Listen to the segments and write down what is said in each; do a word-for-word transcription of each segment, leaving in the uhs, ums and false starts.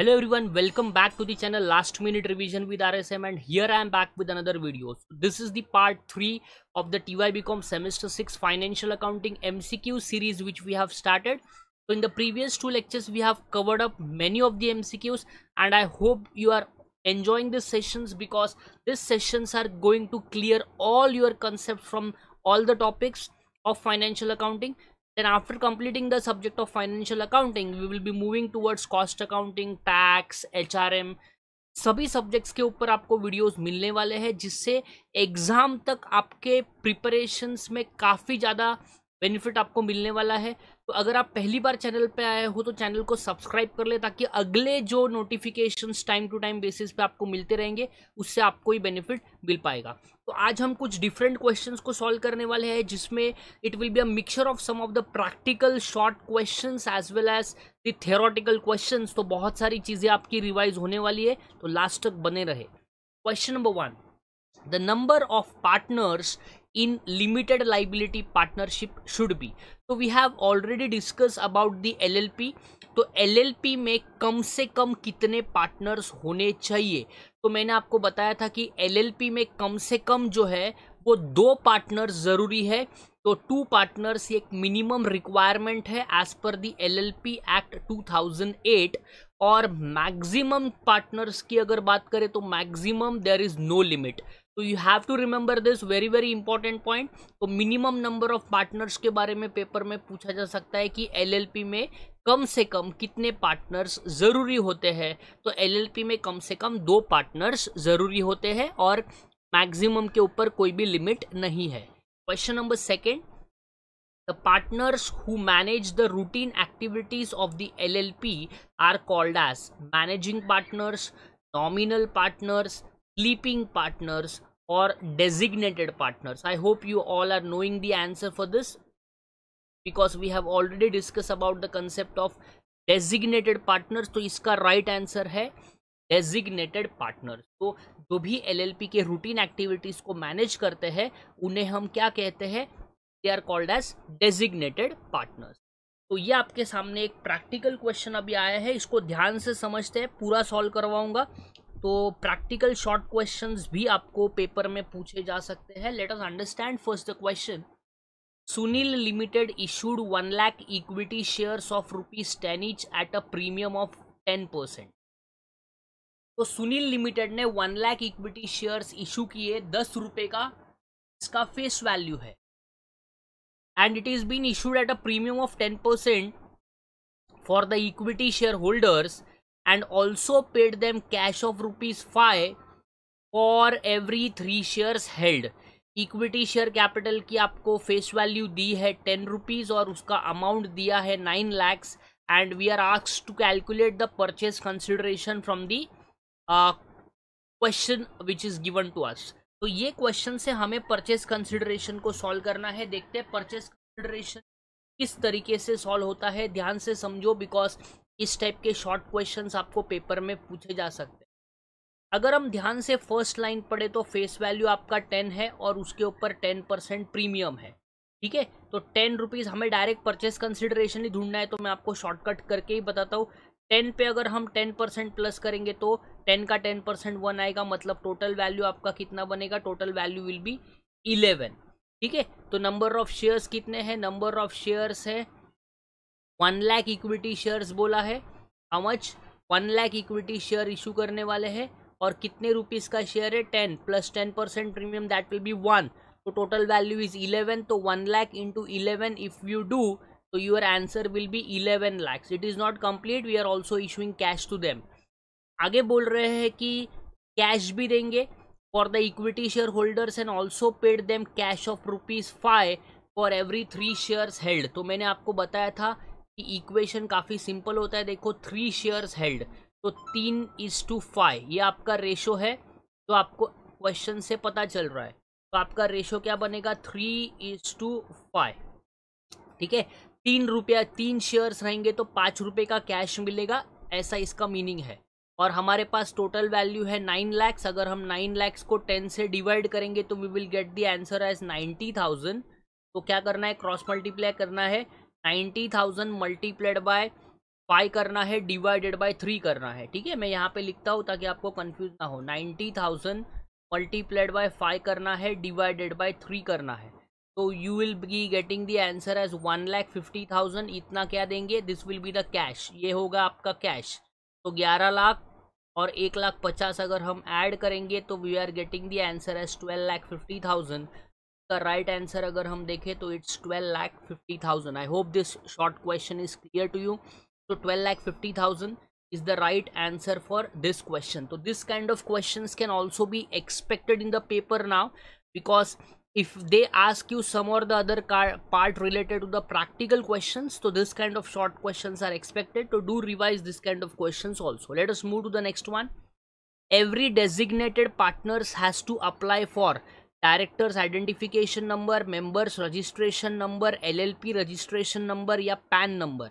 Hello everyone, welcome back to the channel Last Minute Revision with R S M, and here I am back with another video. So this is the part three of the T Y B COM semester six financial accounting M C Q series which we have started. So in the previous two lectures we have covered up many of the M C Qs, and I hope you are enjoying these sessions because these sessions are going to clear all your concepts from all the topics of financial accounting. Then after completing the subject of financial accounting, we will be moving towards cost accounting, tax, H R M, सभी subjects के ऊपर आपको videos मिलने वाले हैं, जिससे exam तक आपके preparations में काफ़ी ज़्यादा benefit आपको मिलने वाला है। तो अगर आप पहली बार channel पे आए हो तो channel को subscribe कर ले, ताकि अगले जो notifications time to time basis पे आपको मिलते रहेंगे उससे आपको ही benefit मिल पाएगा। तो आज हम कुछ डिफरेंट क्वेश्चंस को सॉल्व करने वाले हैं, जिसमें it will be a mixture of some of the practical short questions as well as the theoretical questions. तो बहुत सारी चीज़ें आपकी रिवाइज होने वाली है, तो लास्ट तक बने रहे। Question number one, the number of partners in limited liability partnership should be. तो we have already discuss about the L L P. तो एल एल पी में कम से कम कितने पार्टनर्स होने चाहिए? तो मैंने आपको बताया था कि एल एल पी में कम से कम जो है वो दो पार्टनर्स ज़रूरी है। तो टू पार्टनर्स एक मिनिमम रिक्वायरमेंट है as per the L L P act two thousand eight, और मैक्सिमम पार्टनर्स की अगर बात करें तो maximum there is no limit. तो you have to remember this very very important point. तो मिनिमम नंबर ऑफ पार्टनर्स के बारे में पेपर में पूछा जा सकता है कि एल एल पी में कम से कम कितने पार्टनर्स ज़रूरी होते हैं। तो एल एल पी में कम से कम दो पार्टनर्स ज़रूरी होते हैं और मैक्सिमम के ऊपर कोई भी लिमिट नहीं है। Question number second, the partners who manage the routine activities of the L L P are called as managing partners, nominal partners, sleeping partners और designated partners. I hope you all are knowing the answer for this because we have already discussed about the concept of designated partners. तो इसका right answer है designated partners. तो जो भी L L P के routine activities को manage करते हैं उन्हें हम क्या कहते हैं? They are called as designated partners. तो ये आपके सामने एक practical question अभी आया है, इसको ध्यान से समझते हैं, पूरा solve करवाऊंगा। तो प्रैक्टिकल शॉर्ट क्वेश्चंस भी आपको पेपर में पूछे जा सकते हैं। Let us understand first the question. Sunil limited issued one lakh equity shares of rupees ten each at a premium of ten percent. तो सुनील लिमिटेड ने one lakh equity shares issue किए दस रुपये का, इसका फेस वैल्यू है, and it is been issued at a premium of ten percent for the equity share holders and also paid them cash of rupees five for every three shares held. Equity share capital की आपको face value दी है ten rupees और उसका amount दिया है nine lakhs, and we are asked to calculate the purchase consideration from the uh, question which is given to us. तो ये question से हमें purchase consideration को solve करना है। देखते हैं purchase consideration किस तरीके से solve होता है, ध्यान से समझो because इस टाइप के शॉर्ट क्वेश्चंस आपको पेपर में पूछे जा सकते हैं। अगर हम ध्यान से फर्स्ट लाइन पढ़े तो फेस वैल्यू आपका टेन है और उसके ऊपर टेन परसेंट प्रीमियम है, ठीक है। तो टेन रुपीज़ हमें डायरेक्ट परचेस कंसिडरेशन ही ढूंढना है, तो मैं आपको शॉर्टकट करके ही बताता हूँ। टेन पे अगर हम टेन परसेंट प्लस करेंगे तो टेन का टेन परसेंट वन आएगा, मतलब टोटल वैल्यू आपका कितना बनेगा? Total value will be eleven, ठीक है। तो नंबर ऑफ शेयर्स कितने हैं? नंबर ऑफ शेयर्स है वन लाख इक्विटी शेयर्स बोला है, how much? One lakh equity share issue करने वाले हैं, और कितने रुपीस का शेयर है? Ten plus ten percent premium, that will be one. तो टोटल वैल्यू इज इलेवन। तो one lakh into eleven if you do, तो your answer will be eleven lakhs. It is not complete, we are also issuing cash to them. आगे बोल रहे हैं कि cash भी देंगे for the equity share holders and also paid them cash of rupees five for every three shares held. तो मैंने आपको बताया था इक्वेशन काफी सिंपल होता है, देखो थ्री शेयर्स हेल्ड, तो तीन इज टू फाइव ये आपका रेशो है, तो आपको क्वेश्चन से पता चल रहा है। तो आपका रेशो क्या बनेगा? थ्री इज टू फाइव, ठीक है। तीन रुपया तीन शेयर्स रहेंगे तो पाँच रुपये का कैश मिलेगा, ऐसा इसका मीनिंग है। और हमारे पास टोटल वैल्यू है नाइन लैक्स, अगर हम नाइन लैक्स को टेन से डिवाइड करेंगे तो we will get the answer as ninety thousand. तो क्या करना है? क्रॉस मल्टीप्लाई करना है। नाइन्टी थाउजेंड मल्टीप्लाइड बाय पाई करना है डिवाइडेड बाय थ्री करना है, ठीक है। मैं यहाँ पे लिखता हूँ ताकि आपको कंफ्यूज ना हो। Ninety thousand multiplied by five करना है डिवाइडेड बाय थ्री करना है, तो you will be getting the answer as one lakh fifty thousand. इतना क्या देंगे, this will be the cash, ये होगा आपका कैश। तो ग्यारह लाख और एक लाख पचास अगर हम ऐड करेंगे तो we are getting the answer as twelve lakh fifty thousand. का राइट आंसर अगर हम देखें तो it's twelve lakh fifty thousand. I hope this short question is clear to you. तो twelve lakh fifty thousand is the right answer for this question. So this kind of questions can also be expected in the paper now, because if they ask you some or the other part related to the practical questions, so this kind of short questions are expected. So do revise this kind of questions also. Let us move to the next one. Every designated partners has to apply for directors identification number, members registration number, LLP registration number या PAN number.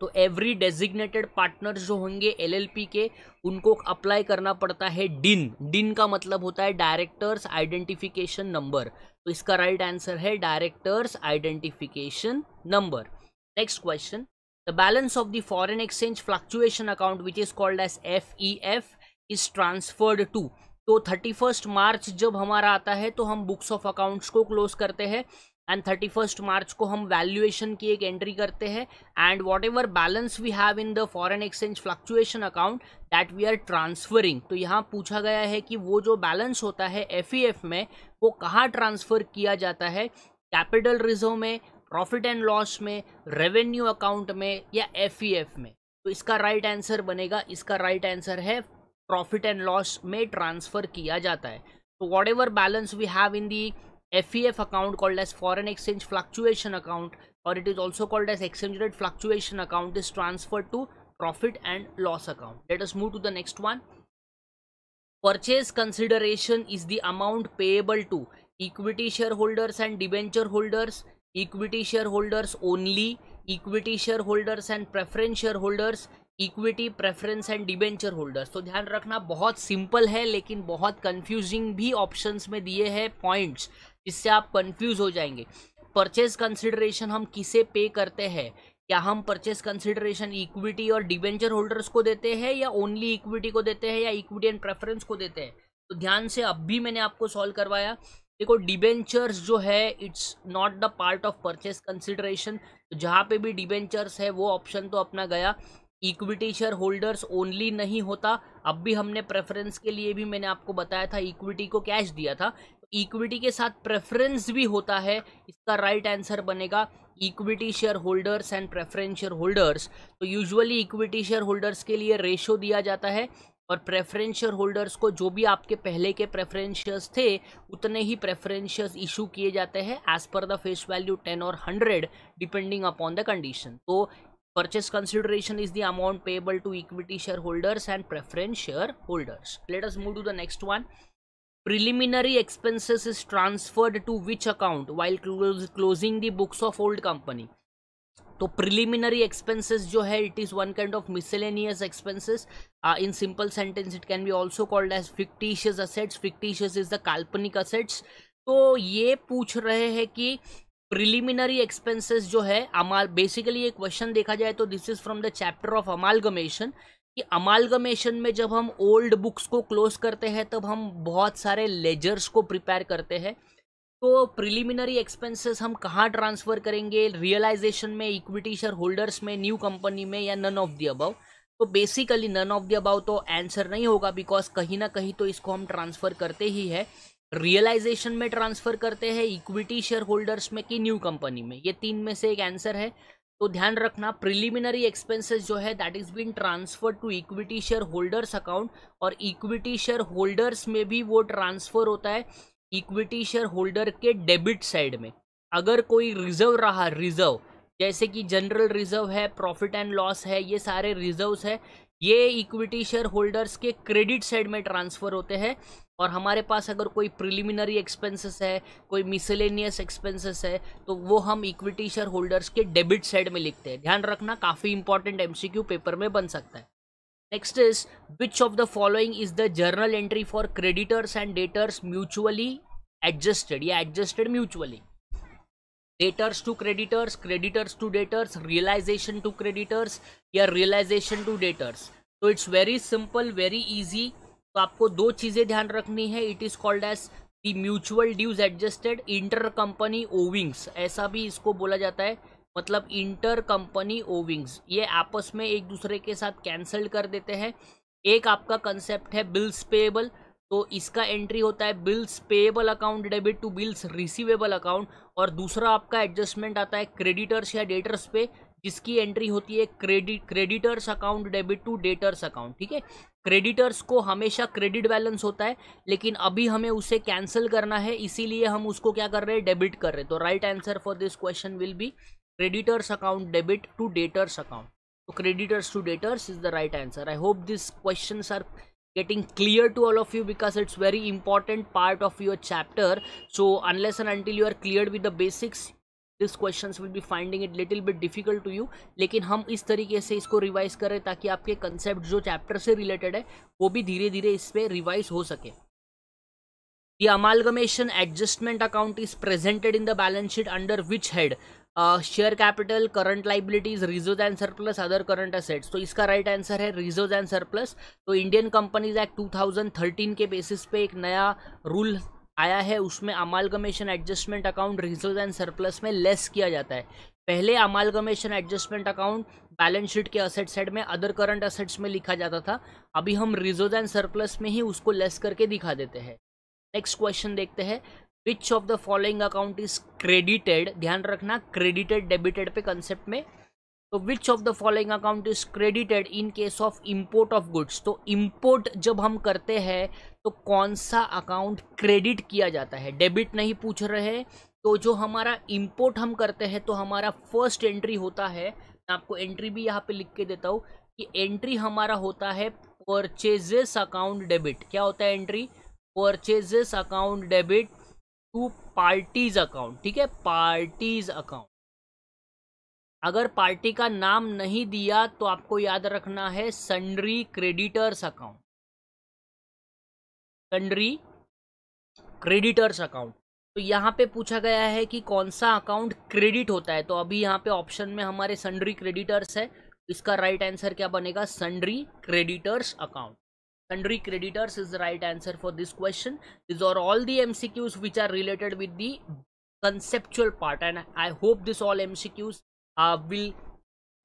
तो every designated partners जो होंगे LLP के, उनको apply करना पड़ता है डिन। डिन का मतलब होता है डायरेक्टर्स आइडेंटिफिकेशन नंबर। तो इसका राइट आंसर है directors identification number. Next question, the balance of the foreign exchange fluctuation account which is called as F E F is transferred to. तो थर्टी फर्स्ट मार्च जब हमारा आता है तो हम बुक्स ऑफ अकाउंट्स को close करते हैं, एंड थर्टी फर्स्ट मार्च को हम वैल्यूएशन की एक एंट्री करते हैं, and whatever balance we have in the foreign exchange fluctuation account that we are transferring. तो यहाँ पूछा गया है कि वो जो बैलेंस होता है एफ ई एफ में वो कहाँ ट्रांसफ़र किया जाता है, कैपिटल रिजर्व में, प्रॉफिट एंड लॉस में, रेवेन्यू अकाउंट में या एफ ई एफ में। तो इसका राइट आंसर बनेगा, इसका राइट आंसर है प्रॉफिट एंड लॉस में ट्रांसफ़र किया जाता है। तो whatever balance we have in the F E F account called as foreign exchange fluctuation account, or it is also called as exchange rate fluctuation account, is transferred to profit and loss account. Let us move to the next one. Purchase consideration is the amount payable to equity shareholders and debenture holders, equity shareholders only, equity shareholders and preference shareholders, equity preference and debenture holders. तो ध्यान रखना, बहुत simple है लेकिन बहुत confusing भी options में दिए हैं पॉइंट्स, जिससे आप कंफ्यूज हो जाएंगे। परचेज कंसिडरेशन हम किसे पे करते हैं, या हम परचेज कंसिडरेशन इक्विटी और डिबेंचर होल्डर्स को देते हैं, या ओनली इक्विटी को देते हैं, या इक्विटी एंड प्रेफरेंस को देते हैं। तो ध्यान से अब भी मैंने आपको सॉल्व करवाया। देखो, डिबेंचर्स जो है it's not the part of purchase consideration, जहाँ पे भी डिबेंचर्स है वो ऑप्शन तो अपना गया। इक्विटी शेयर होल्डर्स ओनली नहीं होता, अब भी हमने प्रेफरेंस के लिए भी मैंने आपको बताया था, इक्विटी को कैश दिया था। इक्विटी के साथ प्रेफरेंस भी होता है, इसका राइट आंसर बनेगा equity share holders and preference share holders. तो यूजुअली इक्विटी शेयर होल्डर्स के लिए रेशो दिया जाता है, और प्रेफरेंस शेयर होल्डर्स को जो भी आपके पहले के प्रेफरेंस शेयर्स थे उतने ही प्रेफरेंस शेयर्स इशू किए जाते हैं as per the face value ten और hundred depending upon the condition. तो Purchase consideration is the amount payable to equity shareholders and preference shareholders. Let us move to the next one. Preliminary expenses is transferred to which account while close, closing the books of old company. तो preliminary expenses जो है it is one kind of miscellaneous expenses. In simple sentence it can be also called as fictitious assets. Fictitious is the काल्पनिक assets. तो ये पूछ रहे हैं कि प्रिलिमिनरी एक्सपेंसेस जो है अमाल, बेसिकली ये क्वेश्चन देखा जाए तो this is from the chapter of amalgamation, कि अमालगमेशन में जब हम ओल्ड बुक्स को क्लोज करते हैं तब हम बहुत सारे लेजर्स को प्रिपेयर करते हैं। तो प्रिलिमिनरी एक्सपेंसेस हम कहाँ ट्रांसफर करेंगे, रियलाइजेशन में, इक्विटी शेयर होल्डर्स में, न्यू कंपनी में, या नन ऑफ द अबव। तो basically none of the above तो आंसर नहीं होगा, बिकॉज कहीं ना कहीं तो इसको हम ट्रांसफर करते ही है। रियलाइजेशन में ट्रांसफर करते हैं, इक्विटी शेयर होल्डर्स में कि न्यू कंपनी में, ये तीन में से एक आंसर है। तो ध्यान रखना, प्रिलिमिनरी एक्सपेंसेस जो है that is been transfer to equity share holders account, और इक्विटी शेयर होल्डर्स में भी वो ट्रांसफर होता है इक्विटी शेयर होल्डर के डेबिट साइड में। अगर कोई रिजर्व रहा, रिजर्व जैसे कि जनरल रिजर्व है, प्रॉफिट एंड लॉस है, ये सारे रिजर्व्स है, ये इक्विटी शेयर होल्डर्स के क्रेडिट साइड में ट्रांसफ़र होते हैं। और हमारे पास अगर कोई प्रिलिमिनरी एक्सपेंसेस है, कोई मिसलेनियस एक्सपेंसेस है, तो वो हम इक्विटी शेयर होल्डर्स के डेबिट साइड में लिखते हैं। ध्यान रखना, काफ़ी इंपॉर्टेंट एमसीक्यू पेपर में बन सकता है। Next is which of the following is the journal entry for creditors and debtors mutually adjusted या adjusted mutually. Debtors to creditors, creditors to debtors, realisation to creditors या रियलाइजेशन टू डेटर्स. तो it's very simple, very easy. तो आपको दो चीज़ें ध्यान रखनी है. It is called as the mutual dues adjusted inter company owings, ऐसा भी इसको बोला जाता है. मतलब इंटर कंपनी ओविंग्स ये आपस में एक दूसरे के साथ कैंसिल कर देते हैं. एक आपका कंसेप्ट है बिल्स पेएबल, तो इसका एंट्री होता है bills payable account debit to bills receivable account. और दूसरा आपका एडजस्टमेंट आता है क्रेडिटर्स या डेटर्स पे, जिसकी एंट्री होती है credit creditors account debit to debtors account. ठीक है, क्रेडिटर्स को हमेशा क्रेडिट बैलेंस होता है, लेकिन अभी हमें उसे कैंसिल करना है, इसीलिए हम उसको क्या कर रहे हैं, डेबिट कर रहे हैं. तो right answer for this question will be creditors account debit to debtors account. तो creditors to debtors is the right answer. I hope this questions are getting clear to all of you because it's very important part of your chapter. So unless and until you are cleared with the basics, these questions will be finding it little bit difficult to you. लेकिन हम इस तरीके से इसको revise करें ताकि आपके concept जो chapter से related है वो भी धीरे धीरे इस पर revise हो सके. The amalgamation adjustment account is presented in the balance sheet under which head? Share capital, current liabilities, reserves and surplus, other current assets. तो इसका राइट right आंसर है रिजर्व्स एंड सरप्लस. तो Indian companies act two thousand thirteen के basis पे एक नया rule आया है, उसमें amalgamation adjustment account reserves and surplus में लेस किया जाता है. पहले amalgamation adjustment account balance sheet के असेट साइड में अदर करंट असेट्स में लिखा जाता था, अभी हम रिजर्व्स एंड सरप्लस में ही उसको लेस करके दिखा देते हैं. नेक्स्ट क्वेश्चन देखते हैं. Which of the following account is credited? ध्यान रखना credited debited पे कंसेप्ट में. तो which of the following account is credited in case of import of goods? तो import जब हम करते हैं तो कौन सा account credit किया जाता है, debit नहीं पूछ रहे. तो जो हमारा import हम करते हैं तो हमारा first entry होता है, मैं आपको entry भी यहाँ पे लिख के देता हूँ कि entry हमारा होता है purchases account debit. क्या होता है entry? purchases account debit to parties account. ठीक है, पार्टीज अकाउंट. अगर पार्टी का नाम नहीं दिया तो आपको याद रखना है sundry creditors account. Sundry creditors account. तो यहाँ पे पूछा गया है कि कौन सा अकाउंट क्रेडिट होता है, तो अभी यहाँ पे ऑप्शन में हमारे सन्ड्री क्रेडिटर्स है. इसका राइट right आंसर क्या बनेगा, sundry creditors account. Sundry creditors is the right answer for this question. These are all the M C Qs which are related with the conceptual part, and I hope this all M C Qs uh, will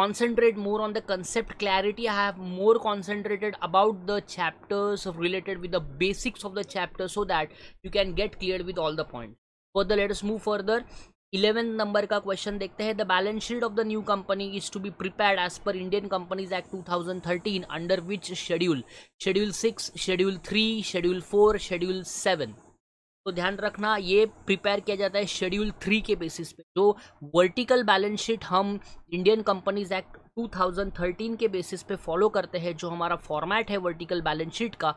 concentrate more on the concept clarity. I have more concentrated about the chapters related with the basics of the chapter so that you can get cleared with all the points. Further, let us move further. Eleventh number का question देखते हैं. The balance sheet of the new company is to be prepared as per Indian companies act two thousand thirteen under which schedule? Schedule six, schedule three, schedule four, schedule seven. तो ध्यान रखना ये prepare किया जाता है schedule three के basis पे. जो वर्टिकल बैलेंस शीट हम Indian companies act two thousand thirteen के बेसिस पे फॉलो करते हैं, जो हमारा फॉर्मेट है वर्टिकल बैलेंस शीट का,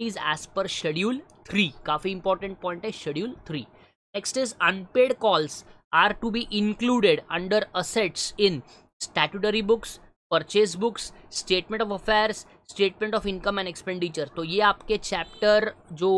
is as per schedule three. काफ़ी इंपॉर्टेंट पॉइंट है schedule three. Next is unpaid calls are to be included under assets in statutory books, purchase books, statement of affairs, statement of income and expenditure. तो ये आपके chapter जो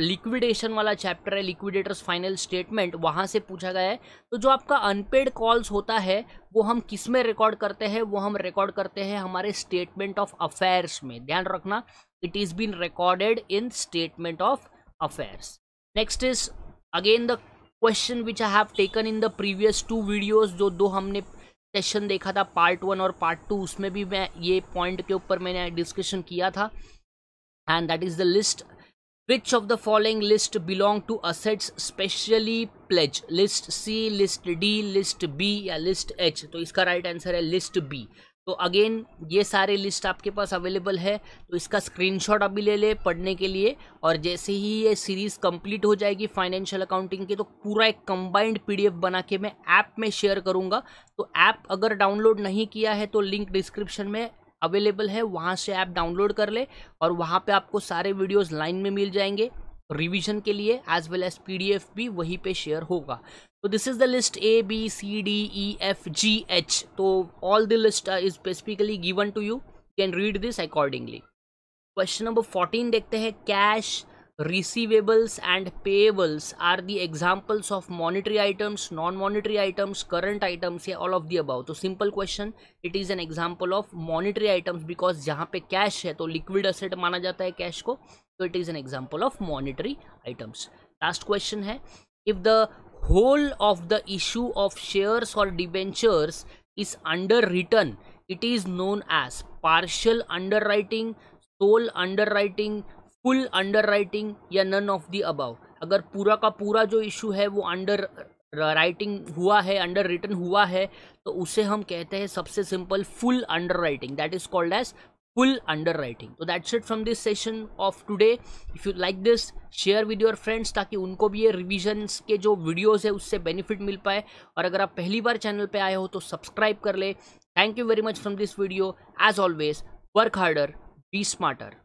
liquidation वाला chapter है, liquidators final statement, वहाँ से पूछा गया है. तो जो आपका अनपेड कॉल्स होता है वो हम किस में रिकॉर्ड करते हैं, वो हम रिकॉर्ड करते हैं हमारे स्टेटमेंट ऑफ अफेयर्स में. ध्यान रखना it is been recorded in statement of affairs. Next is again the question which I have taken in the previous two videos. जो दो हमने सेशन देखा था पार्ट वन और पार्ट टू, उसमें भी मैं ये पॉइंट के ऊपर मैंने डिस्कशन किया था. And that is the list. Which of the following list belong to assets specially pledge? List C, list D, list B या लिस्ट एच? तो इसका राइट right आंसर है लिस्ट बी. तो अगेन ये सारे लिस्ट आपके पास अवेलेबल है, तो इसका स्क्रीनशॉट अभी ले ले पढ़ने के लिए. और जैसे ही ये सीरीज़ कंप्लीट हो जाएगी फाइनेंशियल अकाउंटिंग की, तो पूरा एक कंबाइंड पीडीएफ बना के मैं ऐप में शेयर करूँगा. तो ऐप अगर डाउनलोड नहीं किया है तो लिंक डिस्क्रिप्शन में अवेलेबल है, वहाँ से ऐप डाउनलोड कर ले और वहाँ पर आपको सारे वीडियोज़ लाइन में मिल जाएंगे रिविजन के लिए, एज वेल एज पीडीएफ भी वहीं पे शेयर होगा. तो this is the list A B C D E F G H. तो all the list is specifically given to you, can read this accordingly. Question number fourteen देखते हैं. Cash Receivables and payables are the examples of monetary items, non-monetary items, current items या all of the above. तो simple question, it is an example of monetary items because जहाँ पे cash है तो liquid asset माना जाता है cash को, तो it is an example of monetary items. Last question है, if the whole of the issue of shares or debentures is underwritten, it is known as partial underwriting, sole underwriting, full underwriting या none of the above. अगर पूरा का पूरा जो issue है वो under writing हुआ है, अंडर रिटन हुआ है, तो उसे हम कहते हैं सबसे simple full underwriting, that is called as full underwriting. तो that's it from this session of today. If you like this, share with your friends ताकि उनको भी ये रिविजन्स के जो वीडियोस है उससे बेनिफिट मिल पाए. और अगर आप पहली बार चैनल पे आए हो तो सब्सक्राइब कर ले. Thank you very much from this video. As always, work harder, be smarter.